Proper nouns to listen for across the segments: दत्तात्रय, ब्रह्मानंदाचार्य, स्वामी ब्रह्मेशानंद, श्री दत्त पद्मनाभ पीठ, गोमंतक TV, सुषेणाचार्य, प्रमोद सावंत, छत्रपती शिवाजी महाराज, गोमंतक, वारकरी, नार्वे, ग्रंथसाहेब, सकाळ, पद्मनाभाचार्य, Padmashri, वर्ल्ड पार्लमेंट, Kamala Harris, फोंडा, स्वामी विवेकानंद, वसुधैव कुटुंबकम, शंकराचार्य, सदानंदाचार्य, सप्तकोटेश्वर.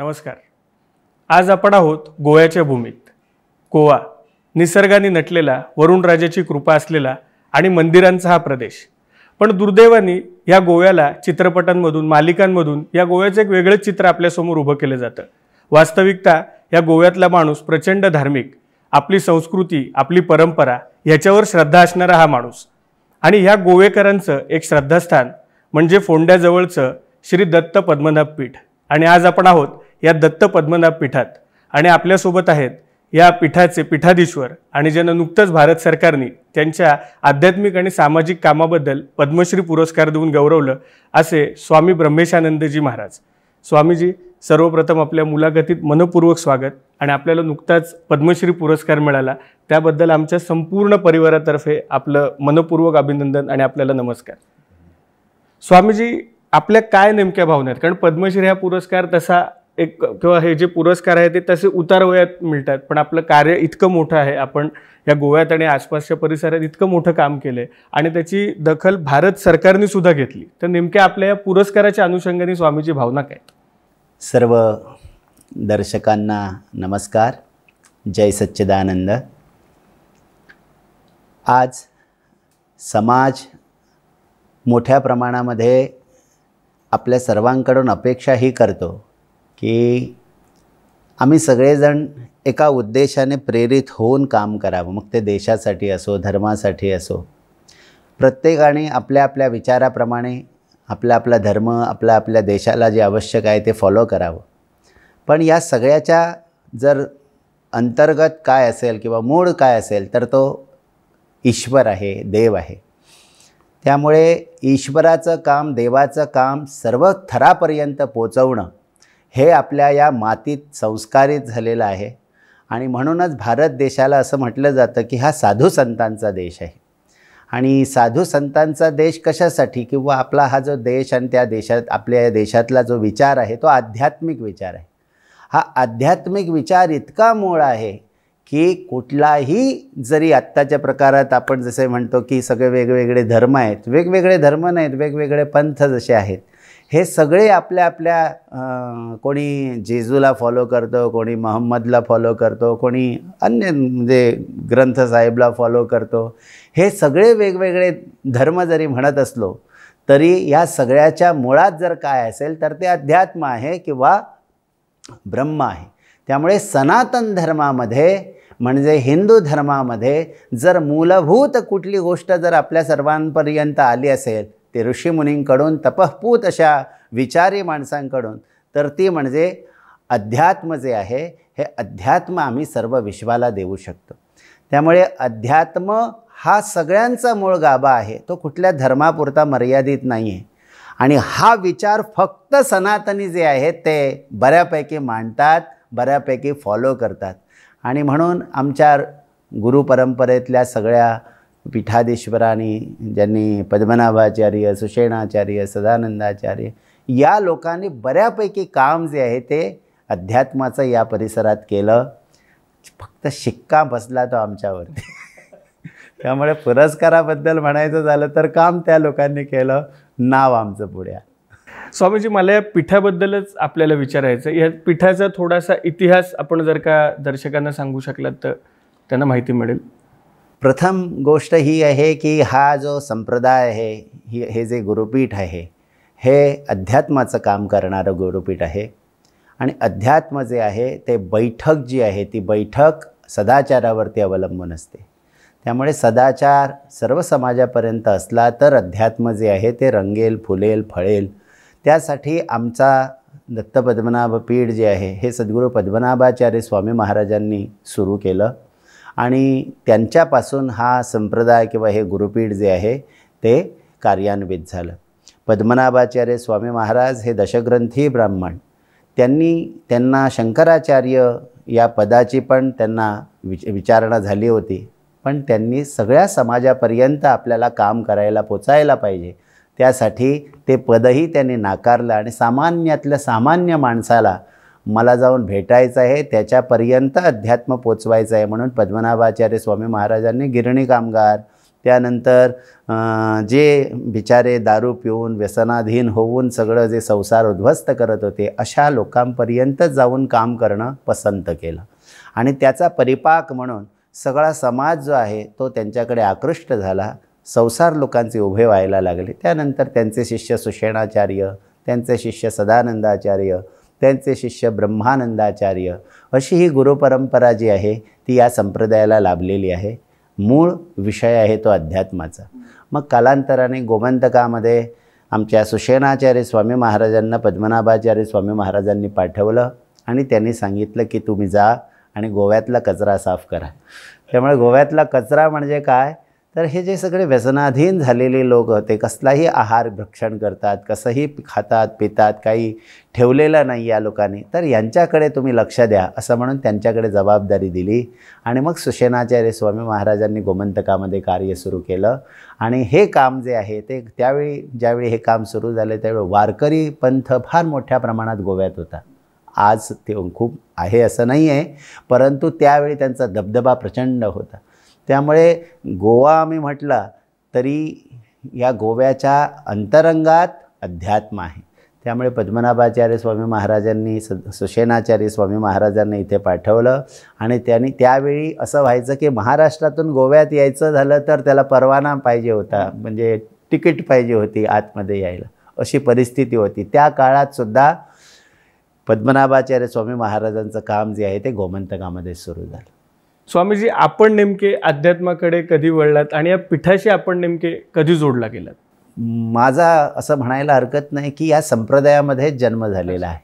नमस्कार। आज आपण आहोत गोव्याच्या भूमीत। गोवा निसर्गाने नटलेला, वरुणराजाची कृपा असलेला आणि मंदिरांचा हा प्रदेश। पण दुर्दैवाने या गोव्याला चित्रपटांमधून, मालिकांमधून या गोव्याचं एक वेगळंच चित्र आपल्यासमोर उभं केलं जातं। वास्तविकता या गोव्यातला माणूस प्रचंड धार्मिक, आपली संस्कृती, आपली परंपरा याच्यावर श्रद्धा असणारा हा माणूस। आणि ह्या गोवेकरांचं एक श्रद्धास्थान म्हणजे फोंड्याजवळचं श्री दत्त पद्मनाभ पीठ। आणि आज आपण आहोत या दत्त पद्मनाभ पीठात आणि आपल्यासोबत आहेत या पीठाचे विठादेश्वर आणि ज्यांना नुकतंच भारत सरकारने त्यांच्या आध्यात्मिक आणि सामाजिक कामाबद्दल पद्मश्री पुरस्कार देऊन गौरवलं असे स्वामी ब्रह्मेशानंदजी महाराज। स्वामीजी, सर्वप्रथम आपल्या मुलाखतीत मनपूर्वक स्वागत। आणि आपल्याला नुकताच पद्मश्री पुरस्कार मिळाला त्याबद्दल आमच्या संपूर्ण परिवारातर्फे आपलं मनपूर्वक अभिनंदन आणि आपल्याला नमस्कार। स्वामीजी, आपल्या काय नेमक्या भावना आहेत? कारण पद्मश्री हा पुरस्कार तसा एक किंवा हे जे पुरस्कार आहेत ते तसे उतार वयात मिळतात, पण आपलं कार्य इतकं मोठं आहे। आपण या गोव्यात आणि आसपासच्या परिसरात इतकं मोठं काम केलं आणि त्याची दखल भारत सरकारने सुद्धा घेतली, तर नेमक्या आपल्या या पुरस्काराच्या अनुषंगाने स्वामीची भावना काय? सर्व दर्शकांना नमस्कार। जय सच्चिदानंद। आज समाज मोठ्या प्रमाणामध्ये आपल्या सर्वांकडून अपेक्षा ही करतो की आम्ही सगळेजण एका उद्देशाने प्रेरित होऊन काम करावं, मग ते देशासाठी असो, धर्मासाठी असो। प्रत्येकाने आपल्या आपल्या विचाराप्रमाणे आपला आपला धर्म, आपला आपल्या देशाला जे आवश्यक आहे ते फॉलो करावं। पण या सगळ्याच्या जर अंतर्गत काय असेल किंवा मूळ काय असेल तर तो ईश्वर आहे, देव आहे। त्यामुळे ईश्वराचं काम, देवाचं काम सर्व थरापर्यंत पोचवणं हे आपल्या या मातीत संस्कारित झालेलं आहे। आणि म्हणूनच भारत देशाला असं म्हटलं जातं की हा साधू संतांचा देश आहे। आणि साधू संतांचा देश कशासाठी? किंवा आपला हा जो देश आणि त्या देशात आपल्या या देशातला जो विचार आहे तो आध्यात्मिक विचार आहे। हा आध्यात्मिक विचार इतका मूळ आहे की कुठलाही, जरी आत्ताच्या प्रकारात आपण जसे म्हणतो की सगळे वेगवेगळे धर्म आहेत, वेगवेगळे धर्म नाहीत, वेगवेगळे पंथ जसे आहेत, हे सगळे आपल्या आपल्या, कोणी जेजूला फॉलो करतो, कोणी महम्मदला फॉलो करतो, कोणी अन्य म्हणजे ग्रंथसाहेबला फॉलो करतो। हे सगळे वेगवेगळे धर्म जरी म्हणत असलो तरी या सगळ्याच्या मुळात जर काय असेल तर ते अध्यात्म आहे किंवा ब्रह्म आहे। त्यामुळे सनातन धर्मामध्ये म्हणजे हिंदू धर्मामध्ये जर मूलभूत कुठली गोष्ट जर आपल्या सर्वांपर्यंत आली असेल ते ऋषीमुनींकडून, तपःपूत अशा विचारी माणसांकडून, तर ती म्हणजे अध्यात्म जे आहे, हे अध्यात्म आम्ही सर्व विश्वाला देऊ शकतो। त्यामुळे अध्यात्म हा सगळ्यांचा मूळ गाभा आहे, तो कुठल्या धर्मापुरता मर्यादित नाही आहे। आणि हा विचार फक्त सनातनी जे आहेत ते बऱ्यापैकी मांडतात, बऱ्यापैकी फॉलो करतात। आणि म्हणून आमच्या गुरुपरंपरेतल्या सगळ्या विठादेश्वरांनी, ज्यांनी पद्मनाभाचार्य, सुषेणाचार्य, सदानंदाचार्य या लोकांनी बऱ्यापैकी काम जे आहे ते अध्यात्माचं या परिसरात केलं। फक्त शिक्का बसला तो आमच्यावरती त्यामुळे पुरस्काराबद्दल म्हणायचं झालं तर काम त्या लोकांनी केलं, नाव आमचं पुढे। स्वामीजी, मला या पीठाबद्दलच आपल्याला विचारायचं। या पीठाचा थोडासा इतिहास आपण जर का दर्शकांना सांगू शकलात तर त्यांना माहिती मिळेल। प्रथम गोष्ट ही आहे की हा जो संप्रदाय आहे, हे जे गुरुपीठ आहे हे अध्यात्माचं काम करणारं गुरुपीठ आहे। आणि अध्यात्म जे आहे ते बैठक जी आहे ती बैठक सदाचारावरती अवलंबून असते। त्यामुळे सदाचार सर्व समाजापर्यंत असला तर अध्यात्म जे आहे ते रंगेल, फुलेल, फळेल। त्यासाठी आमचा दत्त पद्मनाभ पीठ जे आहे हे सद्गुरु पद्मनाभाचार्य स्वामी महाराजांनी सुरू केलं आणि त्यांच्यापासून हा संप्रदाय किंवा हे गुरुपीठ जे आहे ते कार्यान्वित झालं। पद्मनाभाचार्य स्वामी महाराज हे दशग्रंथी ब्राह्मण, त्यांना शंकराचार्य या पदाची पण त्यांना विचारणा झाली होती, पण त्यांनी सगळ्या समाजापर्यंत आपल्याला काम करायला, पोचायला पाहिजे त्यासाठी ते पदही त्यांनी नाकारलं आणि सामान्यातल्या सामान्य माणसाला मला जाऊन भेटायचं आहे, त्याच्यापर्यंत अध्यात्म पोचवायचं आहे। म्हणून पद्मनाभाचार्य स्वामी महाराजांनी गिरणी कामगार, त्यानंतर जे बिचारे दारू पिऊन व्यसनाधीन होऊन सगळं जे संसार उद्ध्वस्त करत होते अशा लोकांपर्यंत जाऊन काम करणं पसंत केलं आणि त्याचा परिपाक म्हणून सगळा समाज जो आहे तो त्यांच्याकडे आकृष्ट झाला। संसार लोकांचे उभे व्हायला लागले। त्यानंतर त्यांचे शिष्य सुषेणाचार्य, त्यांचे शिष्य सदानंदाचार्य, त्यांचे शिष्य ब्रह्मानंदाचार्य अशी ही गुरुपरंपरा जी आहे ती या संप्रदायाला लाभलेली आहे। मूळ विषय आहे तो अध्यात्माचा। मग कालांतराने गोमंतकामध्ये आमच्या सुषेणाचार्य स्वामी महाराजांना पद्मनाभाचार्य स्वामी महाराजांनी पाठवलं आणि त्यांनी सांगितलं की तुम्ही जा आणि गोव्यातला कचरा साफ करा। त्यामुळे गोव्यातला कचरा म्हणजे काय तर हे जे सगळे व्यसनाधीन झालेले लोक होते, कसलाही आहार भक्षण करतात, कसंही खातात पितात, काही ठेवलेलं नाही या लोकांनी, तर यांच्याकडे तुम्ही लक्ष द्या असं म्हणून त्यांच्याकडे जबाबदारी दिली। आणि मग सुषेणाचार्य स्वामी महाराजांनी गोमंतकामध्ये कार्य सुरू केलं आणि हे काम जे आहे ते त्यावेळी ज्यावेळी हे काम सुरू झाले त्यावेळी वारकरी पंथ फार मोठ्या प्रमाणात गोव्यात होता। आज ते खूप आहे असं नाही आहे, परंतु त्यावेळी त्यांचा दबदबा प्रचंड होता। त्यामुळे गोवा आम्ही म्हटलं तरी या गोव्याच्या अंतरंगात अध्यात्म आहे। त्यामुळे पद्मनाभाचार्य स्वामी महाराजांनी सुषेणाचार्य स्वामी महाराजांना इथे पाठवलं आणि त्यांनी त्यावेळी असं व्हायचं की महाराष्ट्रातून गोव्यात यायचं झालं तर त्याला परवाना पाहिजे होता, म्हणजे तिकीट पाहिजे होती आतमध्ये यायला, अशी परिस्थिती होती। त्या काळातसुद्धा पद्मनाभाचार्य स्वामी महाराजांचं काम जे आहे ते गोमंतकामध्ये सुरू झालं। स्वामीजी, आपण नेमके अध्यात्माकडे कधी वळलात आणि या पीठाशी आपण नेमके कधी जोडला गेलात? माझा असं म्हणायला हरकत नाही की या संप्रदायामध्ये जन्म झालेला आहे,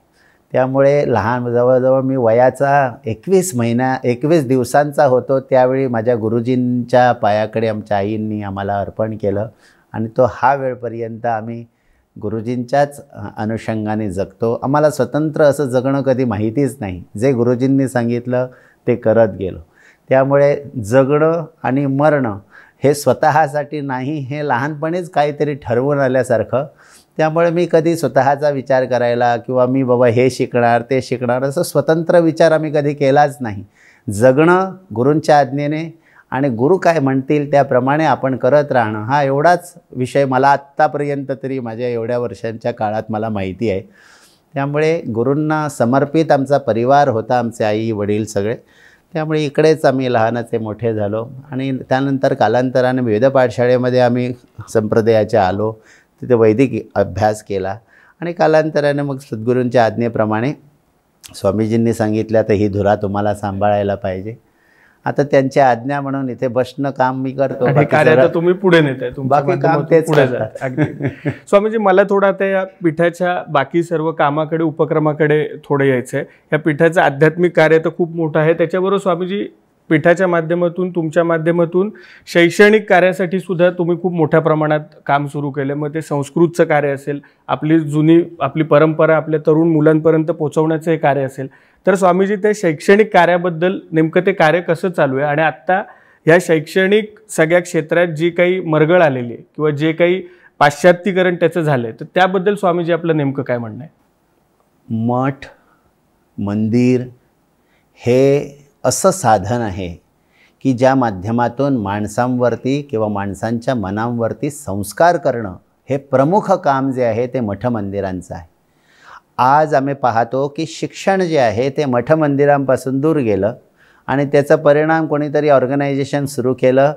त्यामुळे लहान जवळजवळ मी वयाचा 21 दिवसांचा होतो त्यावेळी माझ्या गुरुजींच्या पायाकडे आमच्या आईंनी आम्हाला अर्पण केलं आणि तो हा वेळपर्यंत आम्ही गुरुजींच्याच अनुषंगाने जगतो। आम्हाला स्वतंत्र असं जगणं कधी माहितीच नाही, जे गुरुजींनी सांगितलं ते करत गेलो। त्यामुळे जगणं आणि मरणं हे स्वतःसाठी नाही, हे लहानपणीच काहीतरी ठरवून आल्यासारखं। त्यामुळे मी कधी स्वतःचा विचार करायला किंवा मी बाबा हे शिकणार ते शिकणार असं स्वतंत्र विचार आम्ही कधी केलाच नाही। जगणं गुरूंच्या आज्ञेने आणि गुरु काय म्हणतील त्याप्रमाणे आपण करत राहणं हा एवढाच विषय मला आत्तापर्यंत तरी माझ्या एवढ्या वर्षांच्या काळात मला माहिती आहे। त्यामुळे गुरूंना समर्पित आमचा परिवार होता, आमचे आई वडील सगळे, त्यामुळे इकडेच आम्ही लहानाचे मोठे झालो। आणि त्यानंतर कालांतराने वेद पाठशाळेमध्ये आम्ही संप्रदायाच्या आलो, तिथे वैदिक अभ्यास केला आणि कालांतराने मग सद्गुरूंच्या आज्ञेप्रमाणे स्वामीजींनी सांगितलं तर ही धुरा तुम्हाला सांभाळायला पाहिजे। आता त्यांच्या आज्ञा म्हणून इथे बसणं काम मी करतो, कार्य तुम्ही पुढे नेताय, बाकी काम तेच पुढे जात। अगदी स्वामीजी, मला थोडं आता या पीठाच्या बाकी सर्व कामाकडे उपक्रमाकडे थोडं यायचं आहे। या पीठाचं आध्यात्मिक कार्य तर खूप मोठं आहे, त्याच्याबरोबर स्वामीजी पीठाच्या माध्यमातून तुमच्या माध्यमातून शैक्षणिक कार्यासाठी सुद्धा तुम्ही खूप मोठ्या प्रमाणात काम सुरू केलं। मग ते संस्कृतचं कार्य असेल, आपली जुनी आपली परंपरा आपल्या तरुण मुलांपर्यंत पोहोचवण्याचं हे कार्य असेल, तर स्वामीजी ते शैक्षणिक कार्याबद्दल नेमकं ते कार्य कसं चालू आहे आणि आत्ता ह्या शैक्षणिक सगळ्या क्षेत्रात जी काही मरगळ आलेली आहे किंवा जे काही पाश्चात्यीकरण त्याचं झालं आहे तर त्याबद्दल स्वामीजी आपलं नेमकं काय म्हणणं आहे? मठ मंदिर हे असं साधन आहे की ज्या माध्यमातून माणसांवरती किंवा माणसांच्या मनांवरती संस्कार करणं हे प्रमुख काम जे आहे ते मठ मंदिरांचं आहे। आज आम्ही पाहतो की शिक्षण जे आहे ते मठ मंदिरांपासून दूर गेलं आणि त्याचा परिणाम कोणीतरी ऑर्गनायझेशन सुरू केलं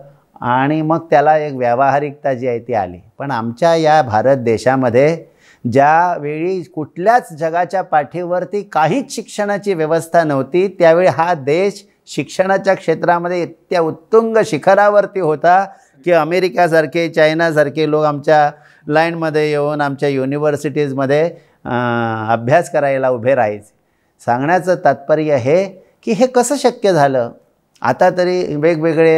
आणि मग त्याला एक व्यावहारिकता जी आहे ती आली। पण आमच्या या भारत देशामध्ये ज्यावेळी कुठल्याच जगाच्या पाठीवरती काहीच शिक्षणाची व्यवस्था नव्हती त्यावेळी हा देश शिक्षणाच्या क्षेत्रामध्ये इतक्या उत्तुंग शिखरावरती होता की अमेरिकासारखे चायनासारखे लोक आमच्या लाईनमध्ये येऊन आमच्या युनिव्हर्सिटीजमध्ये अभ्यास करायला उभे राहायचे। सांगण्याचं तात्पर्य हे की हे कसं शक्य झालं? आता तरी वेगवेगळे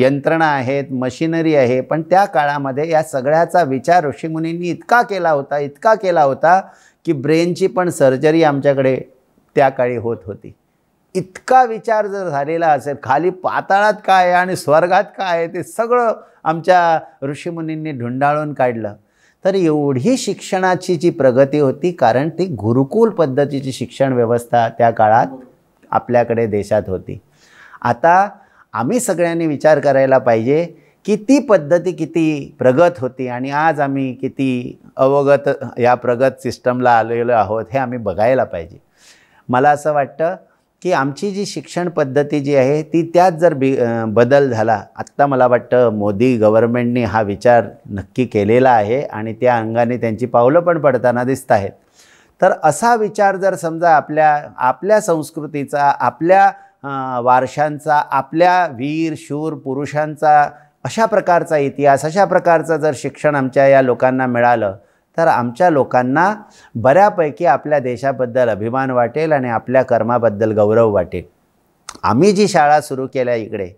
यंत्रणा आहेत, मशिनरी आहे, पण त्या काळामध्ये या सगळ्याचा विचार ऋषीमुनींनी इतका केला होता की ब्रेनची पण सर्जरी आमच्याकडे त्या काळी होत होती। इतका विचार जर झालेला असेल खाली पाताळात काय आहे आणि स्वर्गात काय आहे ते सगळं आमच्या ऋषीमुनींनी ढुंढाळून काढलं। तर एवढी शिक्षणाची जी प्रगती होती कारण ती गुरुकुल पद्धतीची शिक्षण व्यवस्था त्या काळात आपल्याकडे देशात होती। आता आम्ही सगळ्यांनी विचार करायला पाहिजे किती पद्धती किती प्रगत होती आणि आज आम्ही किती अवगत या प्रगत सिस्टमला आलेलो आहोत हे आम्ही बघायला पाहिजे। मला असं वाटतं की आमची जी शिक्षण पद्धती जी आहे ती त्यात जर बदल झाला, आत्ता मला वाटतं मोदी गव्हर्नमेंटने हा विचार नक्की केलेला आहे आणि त्या अंगाने त्यांची पावलं पण पडताना दिसत आहेत। तर असा विचार जर समजा आपल्या संस्कृतीचा, आपल्या वारशांचा, आपल्या वीर शूर पुरुषांचा अशा प्रकारचा इतिहास, अशा प्रकारचा जर शिक्षण आमच्या या लोकांना मिळालं तर आमच्या लोकांना बऱ्यापैकी आपल्या देशाबद्दल अभिमान वाटेल आणि आपल्या कर्माबद्दल गौरव वाटेल। आम्ही जी शाळा सुरू केल्या इकडे,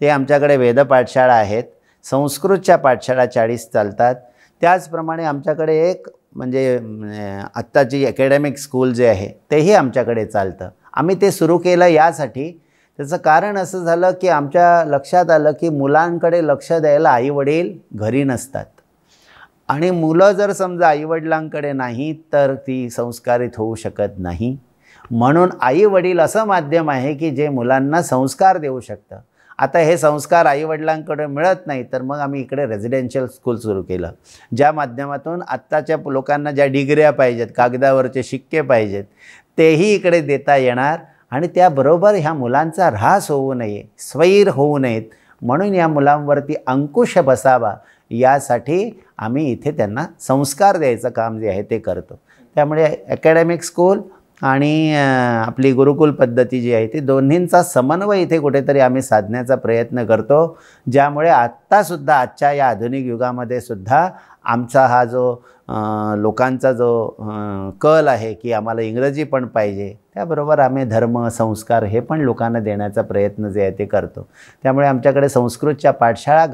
ते आमच्याकडे वेद पाठशाळा आहेत, संस्कृतच्या पाठशाळा 40 चालतात। त्याचप्रमाणे आमच्याकडे एक म्हणजे आत्ताची अकॅडमिक स्कूल जे आहे तेही आमच्याकडे चालतं। आम्ही ते सुरू केलं यासाठी, त्याचं कारण असं झालं की आमच्या लक्षात आलं की मुलांकडे लक्ष द्यायला आई वडील घरी नसतात आणि मुलं जर समजा आई वडिलांकडे नाही तर ती संस्कारित होऊ शकत नाही। म्हणून आई वडील असं माध्यम आहे की जे मुलांना संस्कार देऊ शकतं। आता हे संस्कार आई वडिलांकडे मिळत नाही तर मग आम्ही इकडे रेजिडेन्शियल स्कूल सुरू केलं, ज्या माध्यमातून आत्ताच्या लोकांना ज्या डिग्र्या पाहिजेत, कागदावरचे शिक्के पाहिजेत, तेही इकडे देता येणार आणि त्याबरोबर ह्या मुलांचा ऱ्हास होऊ नये, स्वैर होऊ नयेत, म्हणून या मुलांवरती अंकुश बसावा यासाठी आम्ही इथे त्यांना संस्कार द्यायचं काम जे आहे ते करतो। त्यामुळे अकॅडमिक स्कूल आणि आपली गुरुकुल पद्धती जी आहे ती दोन्हींचा समन्वय इथे कुठेतरी आम्ही साधण्याचा प्रयत्न करतो, ज्यामुळे आत्तासुद्धा आजच्या या आधुनिक युगामध्ये सुद्धा आमचा हा जो लोकांचा जो कल आहे की आम्हाला इंग्रजी पण पाहिजे, त्याबरोबर आम्ही धर्म संस्कार हे पण लोकांना देण्याचा प्रयत्न जे आहे ते करतो। त्यामुळे आमच्याकडे संस्कृतच्या पाठशाळा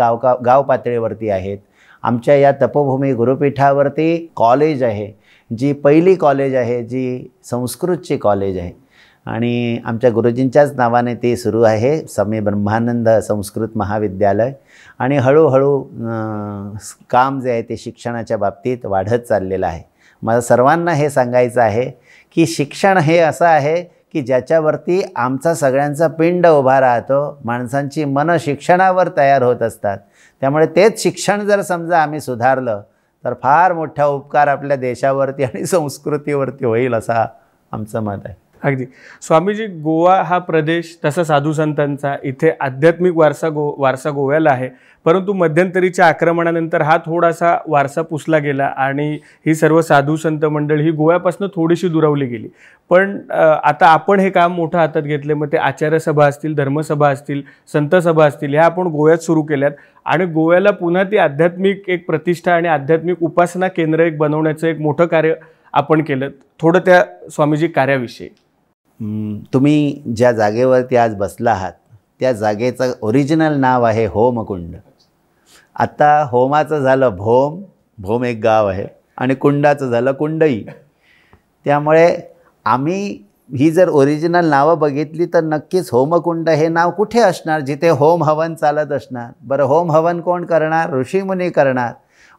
गाव पातळीवरती आहेत। आमच्या या तपोभूमी गुरुपीठावरती कॉलेज आहे, जी पहिली कॉलेज आहे, जी संस्कृतची कॉलेज आहे आणि आमच्या गुरुजींच्याच नावाने ते सुरू आहे, स्वामी ब्रह्मानंद संस्कृत महाविद्यालय। आणि हळूहळू काम जे आहे ते शिक्षणाच्या बाबतीत वाढत चाललेलं आहे। मला सर्वांना हे सांगायचं आहे की शिक्षण हे असं आहे की ज्याच्यावरती आमचा सगळ्यांचा पिंड उभा राहतो। माणसांची मनं शिक्षणावर तयार होत असतात, त्यामुळे तेच शिक्षण जर समजा आम्ही सुधारलं तर फार मोठा उपकार आपल्या देशावरती आणि संस्कृतीवरती होईल असा आमचं मत आहे। अगदी स्वामीजी, गोवा हा प्रदेश तसा साधू संतांचा, इथे आध्यात्मिक वारसा गोव्याला आहे, परंतु मध्यंतरीच्या आक्रमणानंतर हा थोडासा वारसा पुसला गेला आणि ही सर्व साधू संत मंडळ ही गोव्यापासून थोडीशी दुरावली गेली। पण आता आपण हे काम मोठं हातात घेतले, मग ते आचार्यसभा असतील, धर्मसभा असतील, संतसभा असतील, ह्या आपण गोव्यात सुरू केल्यात आणि गोव्याला पुन्हा ती आध्यात्मिक एक प्रतिष्ठा आणि आध्यात्मिक उपासना केंद्र एक बनवण्याचं एक मोठं कार्य आपण केलं। थोडं त्या स्वामीजी कार्याविषयी, तुम्ही ज्या जागेवरती आज बसला आहात त्या जागेचं ओरिजिनल नाव आहे होमकुंड। आता होमाचं झालं भोम, भोम एक गाव आहे, आणि कुंडाचं झालं कुंडई। त्यामुळे आम्ही ही जर ओरिजिनल नावं बघितली तर नक्कीच होमकुंड हे नाव कुठे असणार, जिथे होम हवन चालत असणार। बरं, होम हवन कोण करणार? ऋषीमुनी करणार।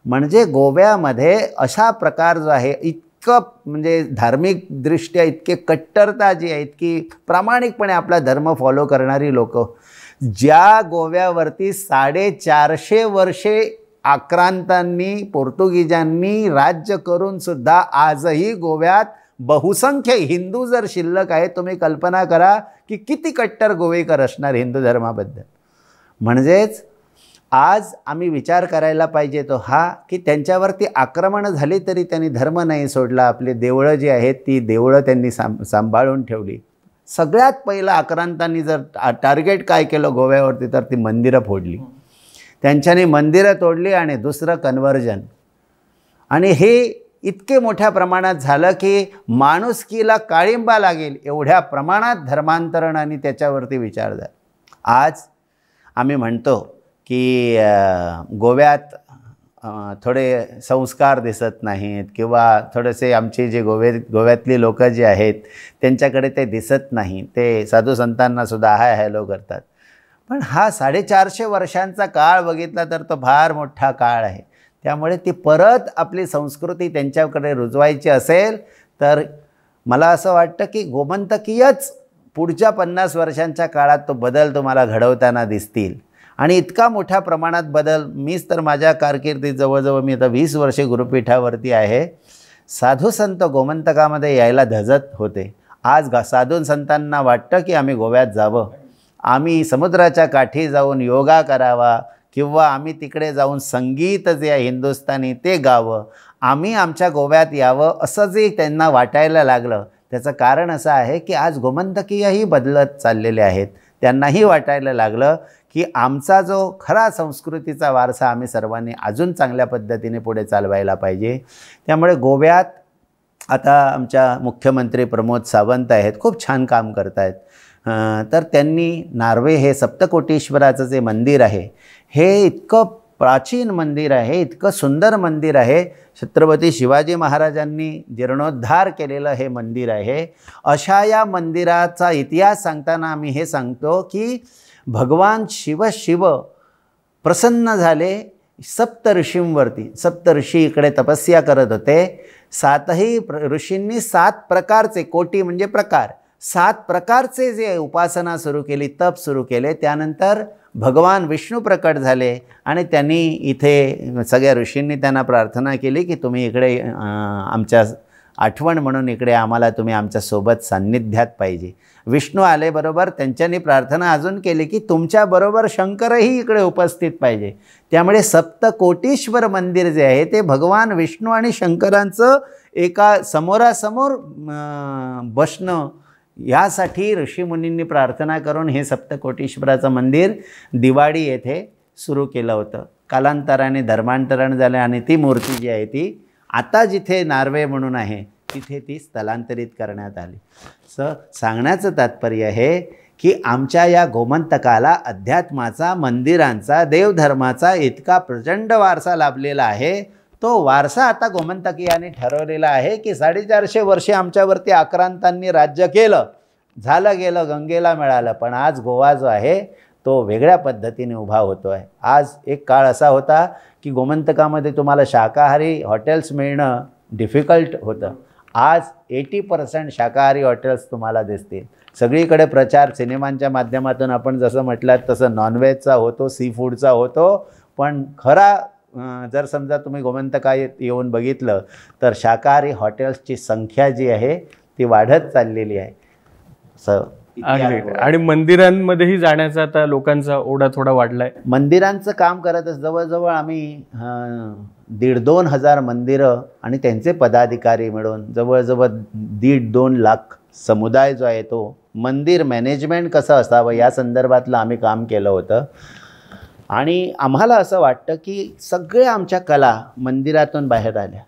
म्हणजे गोव्यामध्ये अशा प्रकार जो आहे, इतकं म्हणजे धार्मिकदृष्ट्या इतके कट्टरता जी आहे, इतकी प्रामाणिकपणे आपला धर्म फॉलो करणारी लोक, ज्या गोव्यावरती 450 वर्षे आक्रांतांनी, पोर्तुगीजांनी राज्य करूनसुद्धा आजही गोव्यात बहुसंख्य हिंदू जर शिल्लक आहे, तुम्ही कल्पना करा की किती कट्टर गोवेकर असणार हिंदू धर्माबद्दल। म्हणजेच आज आम्ही विचार करायला पाहिजे तो हा की त्यांच्यावरती आक्रमण झाली तरी त्यांनी धर्म नाही सोडला। आपली देवळं जी आहेत ती देवळं त्यांनी सांभाळून ठेवली। सगळ्यात पहिलं आक्रांतांनी जर टार्गेट काय केलं गोव्यावरती तर ती मंदिरं फोडली, त्यांच्याने मंदिरं तोडली आणि दुसरं कन्वर्जन, आणि हे इतके मोठ्या प्रमाणात झालं की माणुसकीला काळिंबा लागेल एवढ्या प्रमाणात धर्मांतरण आणि त्याच्यावरती विचार झाला। आज आम्ही म्हणतो की गोव्यात थोडे संस्कार दिसत नाहीत किंवा थोडेसे आमचे जे गोव्यातली लोक जे आहेत त्यांच्याकडे ते दिसत नाही, ते साधू संतांनासुद्धा हाय हॅलो करतात। पण हा 450 वर्षांचा काळ बघितला तर तो फार मोठा काळ आहे। त्यामुळे ती परत आपली संस्कृती त्यांच्याकडे रुजवायची असेल तर मला असं वाटतं की गोमंतकीयच पुढच्या 50 वर्षांच्या काळात तो बदल तुम्हाला घडवताना दिसतील। आणि इतका मोठा प्रमाणात बदल मीच तर माझ्या कारकिर्दीत जवळजवळ मी आता 20 वर्षे गुरुपीठावरती आहे. साधू संत गोमंतकामध्ये यायला धजत होते. आज साधू संतांना वाटतं की आम्ही गोव्यात जावं, आम्ही समुद्राच्या काठी जाऊन योगा करावा किंवा आम्ही तिकडे जाऊन संगीत जे हिंदुस्तानी ते गावं, आम्ही आमच्या गोव्यात यावं असं जे त्यांना वाटायला लागलं त्याचं कारण असं आहे की आज गोमंतकीयही बदलत चाललेले आहेत. त्यांनाही वाटायला लागलं की आमचा जो खरा संस्कृतीचा वारसा आम्ही सर्वांनी अजून चांगल्या पद्धतीने पुढे चालवायला पाहिजे. त्यामुळे गोव्यात आता आमच्या मुख्यमंत्री प्रमोद सावंत आहेत, खूप छान काम करत आहेत. तर त्यांनी नार्वे हे सप्तकोटेश्वराचं जे मंदिर आहे हे इतकं प्राचीन मंदिर आहे, इतकं सुंदर मंदिर आहे, छत्रपती शिवाजी महाराजांनी जीर्णोद्धार केलेलं हे मंदिर आहे. अशा या मंदिराचा इतिहास सांगताना आम्ही हे सांगतो की भगवान शिव प्रसन्न झाले सप्तऋषींवरती. सप्तऋषी इकडे तपस्या करत होते. 7ही ऋषींनी 7 प्रकारचे कोटी म्हणजे प्रकार 7 प्रकारचे जे उपासना सुरू केली, तप सुरू केले. त्यानंतर भगवान विष्णू प्रकट झाले आणि त्यांनी इथे सगळ्या ऋषींनी त्यांना प्रार्थना केली की तुम्ही इकडे आमच्या आठवण म्हणून इकडे आम्हाला तुम्ही आमच्यासोबत सान्निध्यात पाहिजे. विष्णू आलेबरोबर त्यांच्यानी प्रार्थना अजून केली की तुमच्याबरोबर शंकरही इकडे उपस्थित पाहिजे. त्यामुळे सप्तकोटेश्वर मंदिर जे आहे ते भगवान विष्णू आणि शंकरांचं एका समोरासमोर बसणं यासाठी ऋषीमुनींनी प्रार्थना करून हे सप्तकोटेश्वराचं मंदिर दिवाडी येथे सुरू केलं होतं. कालांतराने धर्मांतरण झाले आणि ती मूर्ती जी आहे ती आता जिथे नार्वे म्हणून आहे तिथे ती स्थलांतरित करण्यात आली. सांगण्याचं तात्पर्य आहे की आमच्या या गोमंतकाला अध्यात्माचा, मंदिरांचा, देवधर्माचा इतका प्रचंड वारसा लाभलेला आहे. तो वारसा आता गोमंतकीयाने ठरवलेला आहे की 450 वर्षे आमच्यावरती आक्रांतांनी राज्य केलं, झालं गेलं, गंगेला मिळालं. पण आज गोवा जो आहे तो वेगळ्या पद्धतीने उभा होतो आहे. आज एक काळ असा होता की गोमंतकामध्ये तुम्हाला शाकाहारी हॉटेल्स मिळणं डिफिकल्ट होतं. आज 80% शाकाहारी हॉटेल्स तुम्हाला दिसतील. सगळीकडे प्रचार सिनेमांच्या माध्यमातून आपण जसं म्हटलं तसं नॉनव्हेजचा होतो, सी फूडचा होतो. पण खरा जर समजा तुम्ही गोमंतकात येऊन बघितलं तर शाकाहारी हॉटेल्सची संख्या जी आहे ती वाढत चाललेली आहे. आणि मंदिरांमध्येही जाण्याचा आता लोकांचा ओढा थोडा वाढला आहे. मंदिरांचं काम करत जवळजवळ आम्ही 1,500-2,000 मंदिरं आणि त्यांचे पदाधिकारी मिळून जवळजवळ 1.5-2 लाख समुदाय जो आहे तो मंदिर मॅनेजमेंट कसं असावं या संदर्भातलं आम्ही काम केलं होतं. आणि आम्हाला असं वाटतं की सगळ्या आमच्या कला मंदिरातून बाहेर आल्या,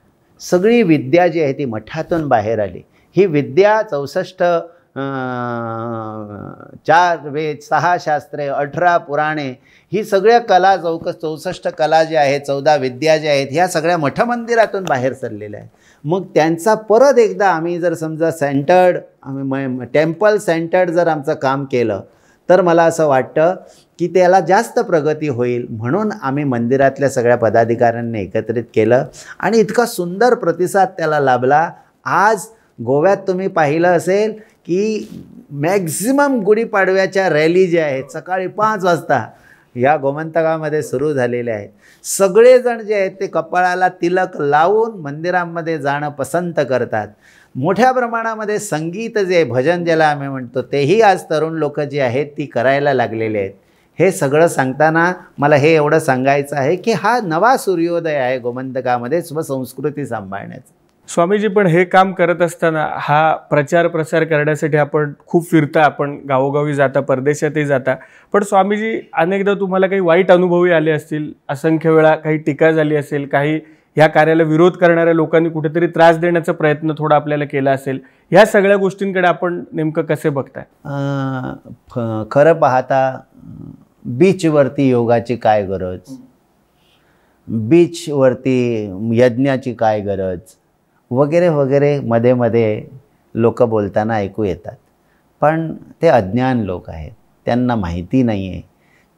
सगळी विद्या जी आहे ती मठातून बाहेर आली. ही विद्या 64 वेद 6 शास्त्रे 18 पुराणे ही सगळ्या कला 64 कला ज्या आहेत, 14 विद्या ज्या आहेत ह्या सगळ्या मठमंदिरातून बाहेर सरलेल्या आहेत. मग त्यांचा परत एकदा आम्ही जर समजा सेंटर्ड टेम्पल सेंटर्ड जर आमचं काम केलं तर मला असं वाटतं की त्याला जास्त प्रगती होईल. म्हणून आम्ही मंदिरातल्या सगळ्या पदाधिकाऱ्यांनी एकत्रित केलं आणि इतका सुंदर प्रतिसाद त्याला लाभला. आज गोव्यात तुम्ही पाहिलं असेल की मॅक्झिमम गुढीपाडव्याच्या रॅली ज्या आहेत सकाळी 5 वाजता या गोमंतकामध्ये सुरू झालेल्या आहेत. सगळेजण जे आहेत ते कपाळाला तिलक लावून मंदिरांमध्ये जाणं पसंत करतात. मोठ्या प्रमाणामध्ये संगीत जे भजन ज्याला आम्ही म्हणतो तेही आज तरुण लोक जे आहेत ती करायला लागलेले आहेत. हे सगळं सांगताना मला हे एवढं सांगायचं आहे की हा नवा सूर्योदय आहे गोमंतकामध्ये स्वसंस्कृती सांभाळण्याचा. स्वामीजी, पण हे काम करत असताना हा प्रचार प्रसार करण्यासाठी आपण खूप फिरता, आपण गावोगावी जाता, परदेशातही जाता. पण स्वामीजी, अनेकदा तुम्हाला काही वाईट अनुभवही आले असतील, असंख्य वेळा काही टीका झाली असेल, काही या कार्याला विरोध करणाऱ्या लोकांनी कुठेतरी त्रास देण्याचा प्रयत्न थोडा आपल्याला केला असेल. ह्या सगळ्या गोष्टींकडे आपण नेमकं कसे बघताय? खरं पाहता बीचवरती योगाची काय गरज, बीचवरती यज्ञाची काय गरज वगैरे वगैरे मध्ये मध्ये लोक बोलताना ऐकू येतात. पण ते अज्ञान लोक आहेत, त्यांना माहिती नाही आहे.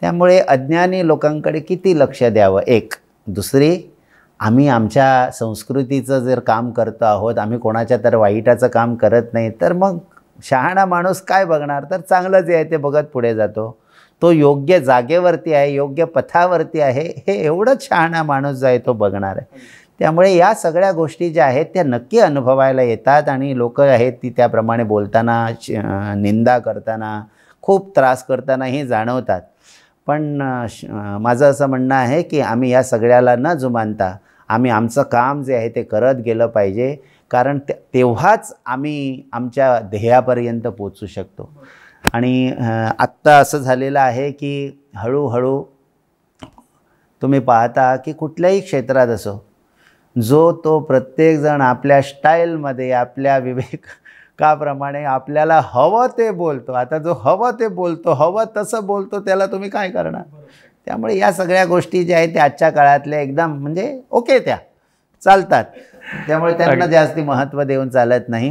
त्यामुळे अज्ञानी लोकांकडे किती लक्ष द्यावं. एक दुसरी, आम्ही आमच्या संस्कृतीचं जर काम करतो आहोत, आम्ही कोणाच्या तर वाईटाचं काम करत नाही, तर मग शहाणा माणूस काय बघणार, तर चांगलं जे आहे ते बघत पुढे जातो. तो योग्य जागेवरती आहे, योग्य पथावरती आहे हे एवढंच शहाणा माणूस जो आहे तो बघणार आहे. त्यामुळे या सगळ्या गोष्टी ज्या आहेत त्या नक्की अनुभवायला येतात आणि लोक आहेत ती त्याप्रमाणे बोलताना, निंदा करताना, खूप त्रास करताना हे जाणवतात. पण माझं असं म्हणणं आहे की आम्ही या सगळ्याला न जुमानता आम्ही आमचं काम जे आहे ते करत गेलं पाहिजे, कारण तेव्हाच आम्ही आमच्या ध्येयापर्यंत पोहोचू शकतो. आणि आत्ता असं झालेलं आहे की हळूहळू तुम्ही पाहता की कुठल्याही क्षेत्रात असो जो तो प्रत्येकजण आपल्या स्टाईलमध्ये आपल्या विवेकाप्रमाणे आपल्याला हवं ते बोलतो. आता जो हवं ते बोलतो, हवं तसं बोलतो, त्याला तुम्ही काय करणार? त्यामुळे या सगळ्या गोष्टी ज्या आहेत त्या आजच्या काळातल्या एकदम म्हणजे ओके त्या चालतात, त्यामुळे त्यांना जास्ती महत्त्व देऊन चालत नाही.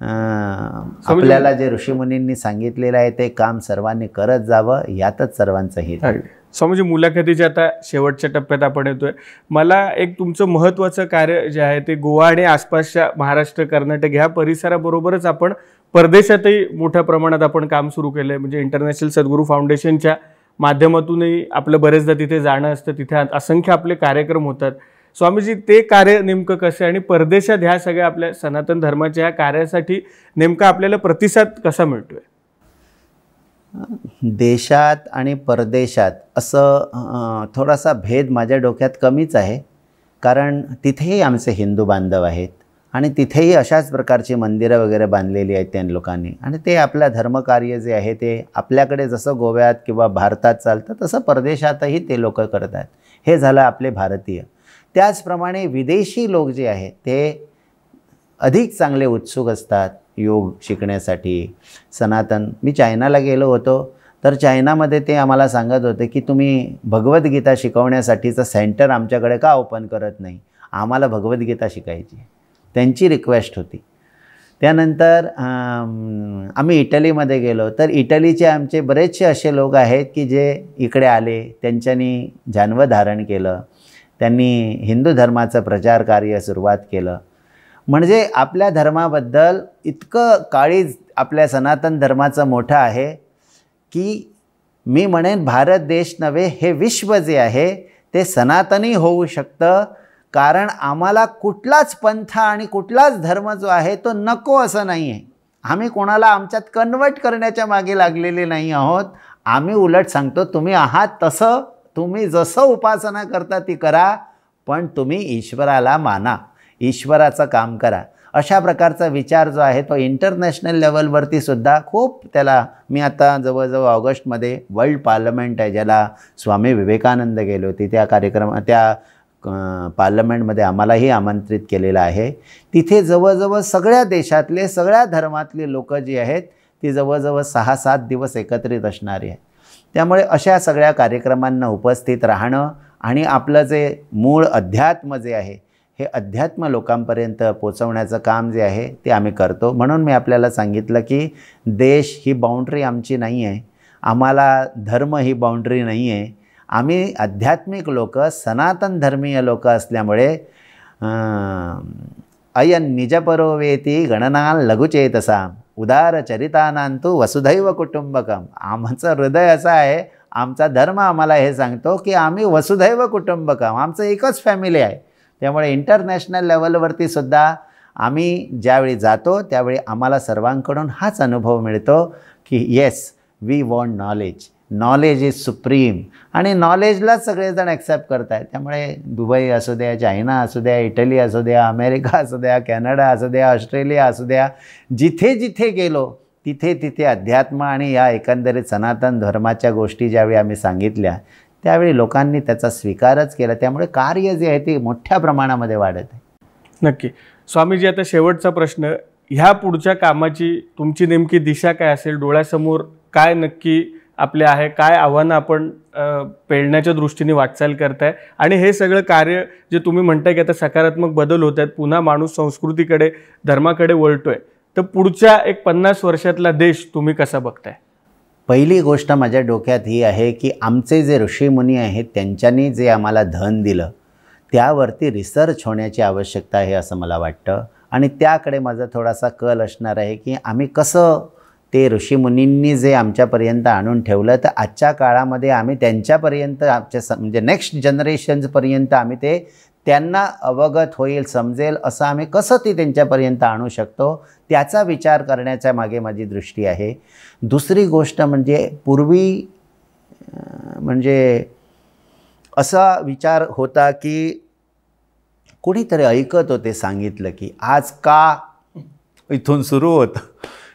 आपल्याला जे ऋषीमुनींनी सांगितलेलं आहे ते काम सर्वांनी करत जावं, यातच सर्वांचं हित. स्वामीजी, मुलाखतीच्या आता शेवटच्या टप्प्यात आपण येतोय. मला एक तुमचं महत्त्वाचं कार्य जे आहे ते गोवा आणि आसपासच्या महाराष्ट्र, कर्नाटक ह्या परिसराबरोबरच आपण परदेशातही मोठ्या प्रमाणात आपण काम सुरू केलं आहे. म्हणजे इंटरनॅशनल सद्गुरु फाउंडेशनच्या माध्यमातूनही आपलं बरेचदा तिथे जाणं असतं, तिथे असंख्य आपले कार्यक्रम होतात. स्वामीजी, ते कार्य नेमकं कसं आणि परदेशात ह्या सगळ्या आपल्या सनातन धर्माच्या ह्या कार्यासाठी नेमका आपल्याला प्रतिसाद कसा मिळतोय? देशात आणि परदेशात असं थोडासा भेद माझ्या डोक्यात कमीच आहे, कारण तिथेही आमचे हिंदू बांधव आहेत आणि तिथेही अशाच प्रकारची मंदिरं वगैरे बांधलेली आहेत त्या लोकांनी, आणि ते आपलं धर्मकार्य जे आहे ते आपल्याकडे जसं गोव्यात किंवा भारतात चालतं तसं परदेशातही ते लोक करतात. हे झालं आपले भारतीय. त्याचप्रमाणे विदेशी लोक जे आहेत ते अधिक चांगले उत्सुक असतात योग शिकण्यासाठी, सनातन. मी चायनाला गेलो होतो तर चायनामध्ये ते आम्हाला सांगत होते की तुम्ही भगवद्गीता शिकवण्यासाठीचं सेंटर आमच्याकडे का ओपन करत नाही, आम्हाला भगवद्गीता शिकायची, त्यांची रिक्वेस्ट होती. त्यानंतर आम्ही इटलीमध्ये गेलो तर इटलीचे आमचे बरेचसे असे लोक आहेत की जे इकडे आले, त्यांच्यानी जान्हव धारण केलं, त्यांनी हिंदू धर्माचं प्रचार कार्य सुरुवात केलं. म्हणजे आपल्या धर्माबद्दल इतकं काळीज आपल्या सनातन धर्माचं मोठं आहे की मी म्हणेन भारत देश नव्हे, हे विश्व जे आहे ते सनातनी होऊ शकतं, कारण आम्हाला कुठलाच पंथ आणि कुठलाच धर्म जो आहे तो नको असं नाही आहे. आम्ही कोणाला आमच्यात कन्वर्ट करण्याच्या मागे लागलेले नाही आहोत. आम्ही उलट सांगतो तुम्ही आहात तसं, तुम्ही जसं उपासना करता ती करा, पण तुम्ही ईश्वराला माना, ईश्वराचं काम करा. अशा प्रकारचा विचार जो आहे तो इंटरनॅशनल लेवलवरती सुद्धा खूप त्याला मी आता जवळजवळ ऑगस्टमध्ये वर्ल्ड पार्लमेंट आहे ज्याला स्वामी विवेकानंद गेले होते त्या त्या पार्लमेंटमध्ये आम्हालाही आमंत्रित केलेलं आहे. तिथे जवळजवळ सगळ्या देशातले सगळ्या धर्मातले लोक जी आहेत ती जवळजवळ 6-7 दिवस एकत्रित असणारी आहे. त्यामुळे अशा सगळ्या कार्यक्रमांना उपस्थित राहणं आणि आपलं जे मूळ अध्यात्म जे आहे हे अध्यात्म लोकांपर्यंत पोचवण्याचं काम जे आहे ते आम्ही करतो. म्हणून मी आपल्याला सांगितलं की देश ही बाउंड्री आमची नाही आहे, आम्हाला धर्म ही बाउंड्री नाही आहे. आम्ही आध्यात्मिक लोक, सनातन धर्मीय लोक असल्यामुळे अयन निजपरो वेती गणना लघुचेतसा उदार चरितानांतू वसुधैव कुटुंबकम. आमचं हृदय असं आहे, आमचा धर्म आम्हाला हे सांगतो की आम्ही वसुधैव कुटुंबकम, आमचं एकच फॅमिली आहे. त्यामुळे इंटरनॅशनल लेवलवरती सुद्धा आम्ही ज्यावेळी जातो त्यावेळी आम्हाला सर्वांकडून हाच अनुभव मिळतो की yes we want knowledge, knowledge is supreme, आणि नॉलेजलाच सगळेजण ॲक्सेप्ट करत आहेत. त्यामुळे दुबई असू द्या, चायना असू द्या, इटली असू द्या, अमेरिका असू द्या, कॅनडा असू द्या, ऑस्ट्रेलिया असू द्या, जिथे जिथे गेलो तिथे तिथे अध्यात्म आणि या एकंदरीत सनातन धर्माच्या गोष्टी ज्यावेळी आम्ही सांगितल्या त्यावेळी लोकांनी त्याचा स्वीकारच केला. त्यामुळे कार्य जे आहे ते मोठ्या प्रमाणामध्ये वाढत आहे. नक्की. स्वामीजी, आता शेवटचा प्रश्न, ह्या पुढच्या कामाची तुमची नेमकी दिशा काय असेल? डोळ्यासमोर काय नक्की आपले आहे, काय आव्हानं आपण पेलण्याच्या दृष्टीने वाटचाल करताय? आणि हे सगळं कार्य जे तुम्ही म्हणताय की आता सकारात्मक बदल होत आहेत, पुन्हा माणूस संस्कृतीकडे, धर्माकडे वळतोय, तर पुढच्या एक 50 वर्षातला देश तुम्ही कसा बघताय? पहिली गोष्ट माझ्या डोक्यात ही आहे की आमचे जे ऋषीमुनी आहेत त्यांच्यानी जे आम्हाला धन दिलं त्यावरती रिसर्च होण्याची आवश्यकता आहे असं मला वाटतं, आणि त्याकडे माझा थोडासा कल असणार आहे की आम्ही कसं ते ऋषिमुनींनी जे आमच्यापर्यंत आणून ठेवलं, तर आजच्या काळामध्ये आम्ही त्यांच्यापर्यंत आमच्या म्हणजे नेक्स्ट जनरेशन्सपर्यंत आम्ही ते त्यांना अवगत होईल, समजेल असं आम्ही कसं ते त्यांच्यापर्यंत आणू शकतो त्याचा विचार करण्याच्या मागे माझी दृष्टी आहे। दुसरी गोष्ट म्हणजे पूर्वी म्हणजे असा विचार होता की कोणीतरी ऐकत होते सांगितलं की आज का इथून सुरू होतं,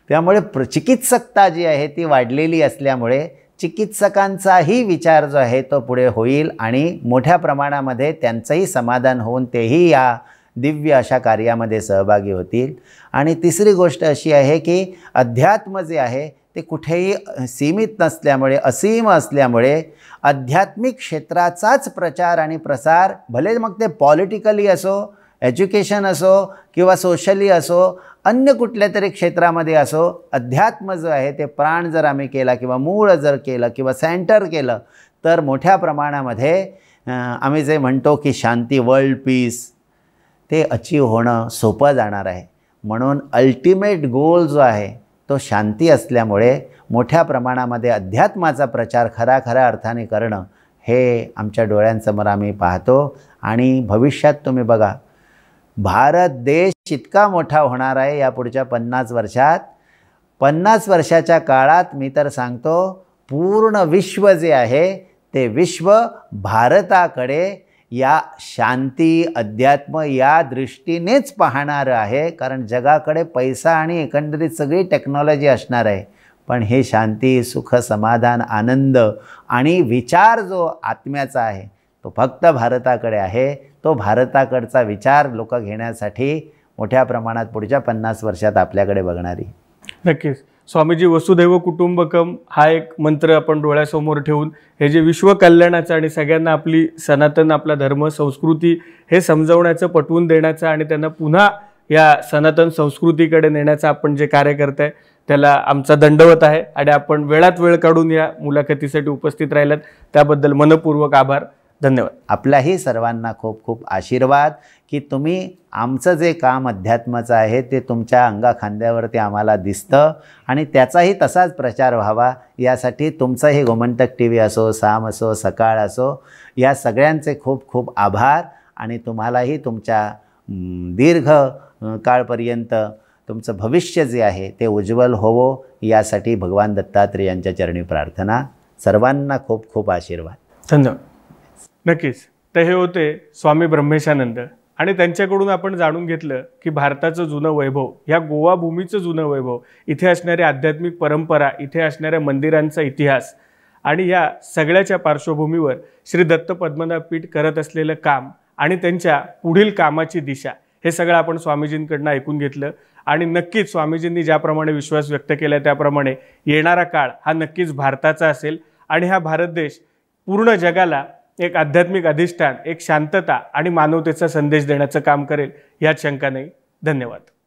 त्यामुळे चिकित्सकता जी आहे ती वाढलेली असल्यामुळे चिकित्सकांचाही विचार जो आहे तो पुढे होईल आणि मोठ्या प्रमाणामध्ये त्यांचंही समाधान होऊन तेही या दिव्य अशा कार्यामध्ये सहभागी होतील। आणि तिसरी गोष्ट अशी आहे की अध्यात्म जे आहे ते कुठेही सीमित नसल्यामुळे असीम असल्यामुळे आध्यात्मिक क्षेत्राचाच प्रचार आणि प्रसार, भले मग ते पॉलिटिकली असो, एज्युकेशन असो किंवा सोशली असो, अन्य कुठल्या तरी क्षेत्रामध्ये असो, अध्यात्म जो आहे ते प्राण जर आम्ही केला किंवा मूळ जर केलं किंवा सेंटर केलं तर मोठ्या प्रमाणामध्ये आम्ही जे म्हणतो की शांती, वर्ल्ड पीस, ते अचीव होणं सोपं जाणार आहे। म्हणून अल्टिमेट गोल जो आहे तो शांती असल्यामुळे मोठ्या प्रमाणामध्ये अध्यात्माचा प्रचार खरा खऱ्या अर्थाने करणं हे आमच्या डोळ्यांसमोर आम्ही पाहतो। आणि भविष्यात तुम्ही बघा भारत देश इतका मोठा होणार आहे या पुढच्या 50 वर्षात। 50 वर्षाच्या काळात मी तर सांगतो पूर्ण विश्व जे आहे ते विश्व भारताकडे या शांती, अध्यात्म या दृष्टीनेच पाहणारं आहे, कारण जगाकडे पैसा आणि एकंदरीत सगळी टेक्नॉलॉजी असणार आहे, पण हे शांती, सुख, समाधान, आनंद आणि विचार जो आत्म्याचा आहे तो फक्त भारताकडे आहे। तो भारताकडचा विचार लोक घेण्यासाठी मोठ्या प्रमाणात पुढच्या 50 वर्षात आपल्याकडे बघणारी। नक्कीच स्वामीजी, वसुधैव कुटुंबकम हा एक मंत्र आपण डोळ्यासमोर ठेवून हे जे विश्व कल्याणाचं आणि सगळ्यांना आपली सनातन, आपला धर्म, संस्कृती हे समजवण्याचं, पटवून देण्याचं आणि त्यांना पुन्हा या सनातन संस्कृतीकडे नेण्याचं आपण जे कार्य करत आहे त्याला आमचा दंडवत आहे। आणि आपण वेळात वेळ काढून या मुलाखतीसाठी उपस्थित राहिलात त्याबद्दल मनपूर्वक आभार, धन्यवाद। आपलाही सर्वांना खूप खूप आशीर्वाद की तुम्ही आमचं जे काम अध्यात्माचं आहे ते तुमच्या अंगाखांद्यावरती आम्हाला दिसतं आणि त्याचाही तसाच प्रचार व्हावा यासाठी तुमचंही गोमंतक TV असो, साम असो, सकाळ असो, या सगळ्यांचे खूप खूप आभार। आणि तुम्हालाही तुमच्या दीर्घ काळपर्यंत तुमचं भविष्य जे आहे ते उज्ज्वल होवो यासाठी भगवान दत्तात्रय यांच्या चरणी प्रार्थना। सर्वांना खूप खूप आशीर्वाद, धन्यवाद। नक्कीच, तर हे होते स्वामी ब्रह्मेशानंद आणि त्यांच्याकडून आपण जाणून घेतलं की भारताचं जुनं वैभव, ह्या गोवा भूमीचं जुनं वैभव, इथे असणाऱ्या आध्यात्मिक परंपरा, इथे असणाऱ्या मंदिरांचा इतिहास आणि या सगळ्याच्या पार्श्वभूमीवर श्री दत्त पद्मनाभ पीठ करत असलेलं काम आणि त्यांच्या पुढील कामाची दिशा हे सगळं आपण स्वामीजींकडून ऐकून घेतलं। आणि नक्कीच स्वामीजींनी ज्याप्रमाणे विश्वास व्यक्त केला त्याप्रमाणे येणारा काळ हा नक्कीच भारताचा असेल आणि हा भारत देश पूर्ण जगाला एक आध्यात्मिक अधिष्ठान, एक शांतता आणि मानवतेचा संदेश देण्याचं काम करेल यात शंका नाही। धन्यवाद।